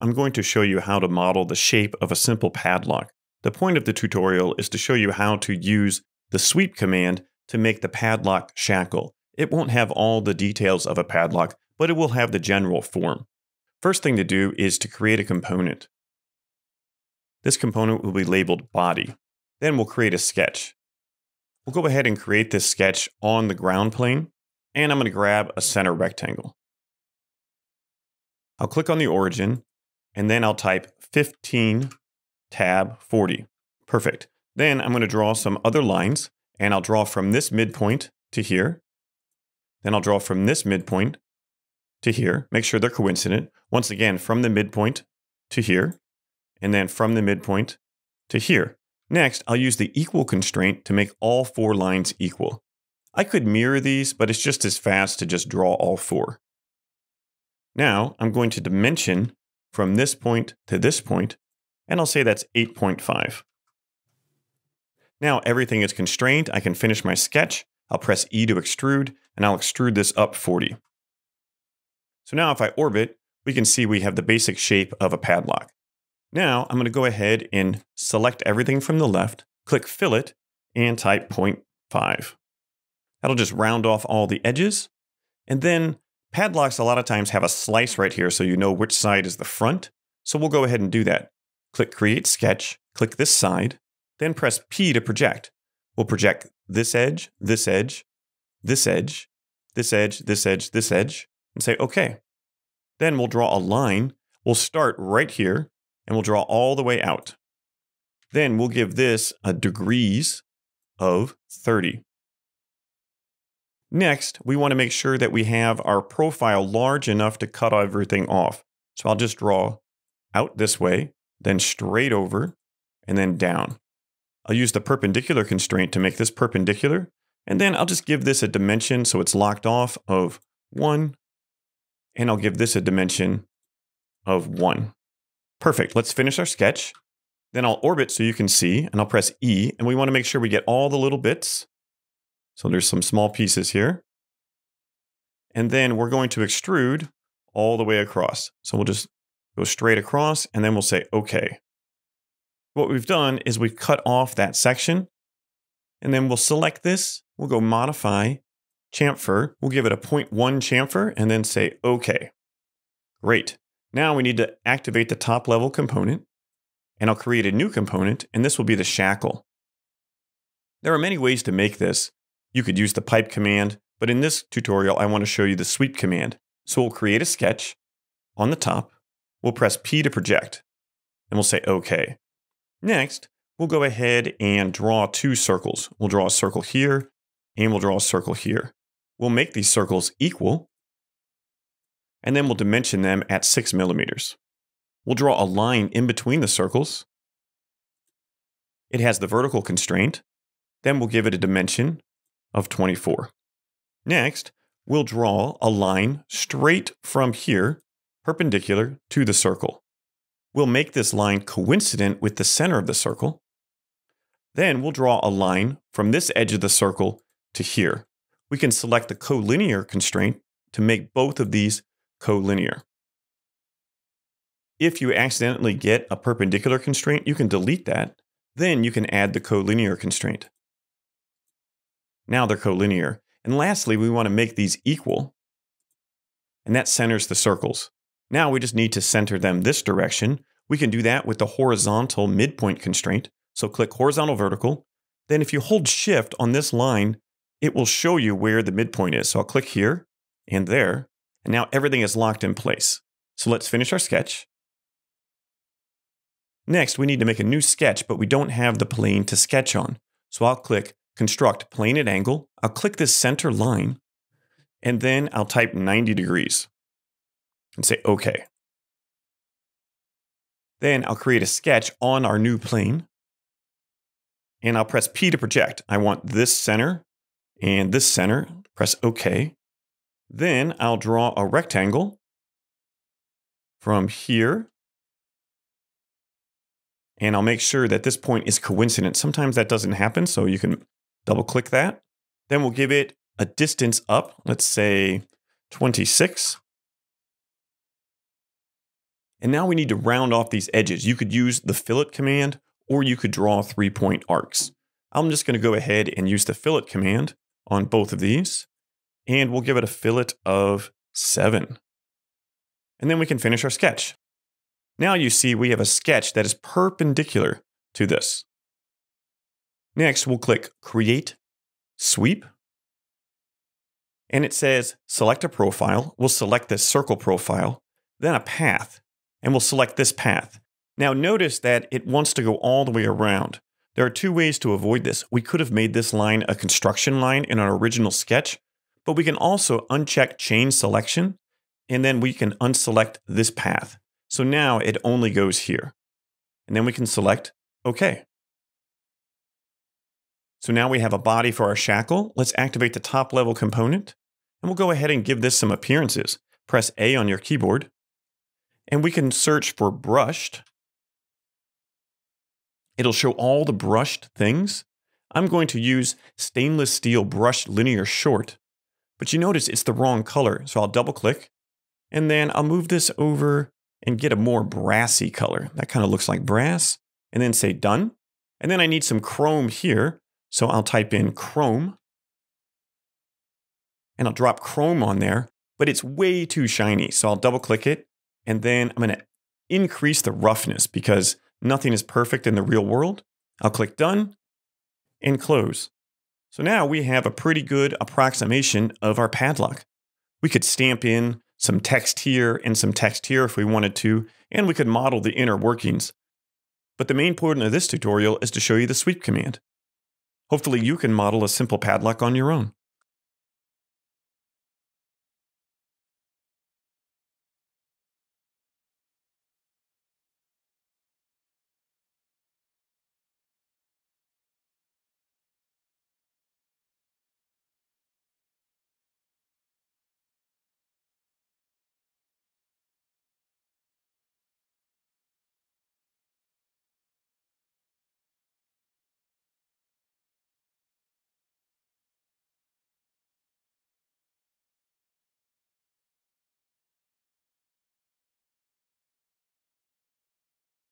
I'm going to show you how to model the shape of a simple padlock. The point of the tutorial is to show you how to use the sweep command to make the padlock shackle. It won't have all the details of a padlock, but it will have the general form. First thing to do is to create a component. This component will be labeled body. Then we'll create a sketch. We'll go ahead and create this sketch on the ground plane, and I'm going to grab a center rectangle. I'll click on the origin, and then I'll type 15 tab 40. Perfect. Then I'm going to draw some other lines, and I'll draw from this midpoint to here. Then I'll draw from this midpoint to here. Make sure they're coincident. Once again, from the midpoint to here, and then from the midpoint to here. Next, I'll use the equal constraint to make all four lines equal. I could mirror these, but it's just as fast to just draw all four. Now, I'm going to dimension from this point to this point, and I'll say that's 8.5. Now everything is constrained. I can finish my sketch. I'll press E to extrude, and I'll extrude this up 40. So now if I orbit, we can see we have the basic shape of a padlock. Now I'm going to go ahead and select everything from the left, click fillet, and type 0.5. That'll just round off all the edges. And then padlocks a lot of times have a slice right here, so you know which side is the front. So we'll go ahead and do that. Click Create Sketch, click this side, then press P to project. We'll project this edge, this edge, this edge, this edge, this edge, this edge, and say OK. Then we'll draw a line. We'll start right here, and we'll draw all the way out. Then we'll give this a degrees of 30. Next, we want to make sure that we have our profile large enough to cut everything off. So I'll just draw out this way, then straight over, and then down. I'll use the perpendicular constraint to make this perpendicular, and then I'll just give this a dimension so it's locked off of 1, and I'll give this a dimension of 1. Perfect. Let's finish our sketch. Then I'll orbit so you can see, and I'll press E, and we want to make sure we get all the little bits. So there's some small pieces here. And then we're going to extrude all the way across. So we'll just go straight across, and then we'll say OK. What we've done is we've cut off that section, and then we'll select this. We'll go Modify, Chamfer. We'll give it a 0.1 chamfer, and then say OK. Great. Now we need to activate the top level component, and I'll create a new component, and this will be the shackle. There are many ways to make this. You could use the pipe command, but in this tutorial, I want to show you the sweep command. So we'll create a sketch on the top. We'll press P to project, and we'll say OK. Next, we'll go ahead and draw two circles. We'll draw a circle here, and we'll draw a circle here. We'll make these circles equal, and then we'll dimension them at 6 millimeters. We'll draw a line in between the circles. It has the vertical constraint. Then we'll give it a dimension of 24. Next, we'll draw a line straight from here, perpendicular to the circle. We'll make this line coincident with the center of the circle. Then we'll draw a line from this edge of the circle to here. We can select the collinear constraint to make both of these collinear. If you accidentally get a perpendicular constraint, you can delete that. Then you can add the collinear constraint. Now they're collinear. And lastly, we want to make these equal. And that centers the circles. Now we just need to center them this direction. We can do that with the horizontal midpoint constraint. So click horizontal vertical. Then if you hold shift on this line, it will show you where the midpoint is. So I'll click here and there. And now everything is locked in place. So let's finish our sketch. Next, we need to make a new sketch, but we don't have the plane to sketch on. So I'll click Construct Plane at Angle. I'll click this center line, and then I'll type 90 degrees and say OK. Then I'll create a sketch on our new plane, and I'll press P to project. I want this center and this center. Press OK. Then I'll draw a rectangle from here, and I'll make sure that this point is coincident. Sometimes that doesn't happen, so you can double click that. Then we'll give it a distance up, let's say 26. And now we need to round off these edges. You could use the fillet command, or you could draw 3-point arcs. I'm just going to go ahead and use the fillet command on both of these, and we'll give it a fillet of 7. And then we can finish our sketch. Now you see we have a sketch that is perpendicular to this. Next, we'll click Create, Sweep, and it says Select a Profile. We'll select this circle profile, then a path, and we'll select this path. Now notice that it wants to go all the way around. There are two ways to avoid this. We could have made this line a construction line in our original sketch, but we can also uncheck Chain Selection, and then we can unselect this path. So now it only goes here. And then we can select OK. So now we have a body for our shackle. Let's activate the top level component, and we'll go ahead and give this some appearances. Press A on your keyboard, and we can search for brushed. It'll show all the brushed things. I'm going to use stainless steel brushed linear short, but you notice it's the wrong color. So I'll double click, and then I'll move this over and get a more brassy color. That kind of looks like brass, and then say done. And then I need some chrome here. So I'll type in chrome, and I'll drop chrome on there, but it's way too shiny. So I'll double click it, and then I'm going to increase the roughness because nothing is perfect in the real world. I'll click done and close. So now we have a pretty good approximation of our padlock. We could stamp in some text here and some text here if we wanted to, and we could model the inner workings. But the main point of this tutorial is to show you the sweep command. Hopefully you can model a simple padlock on your own.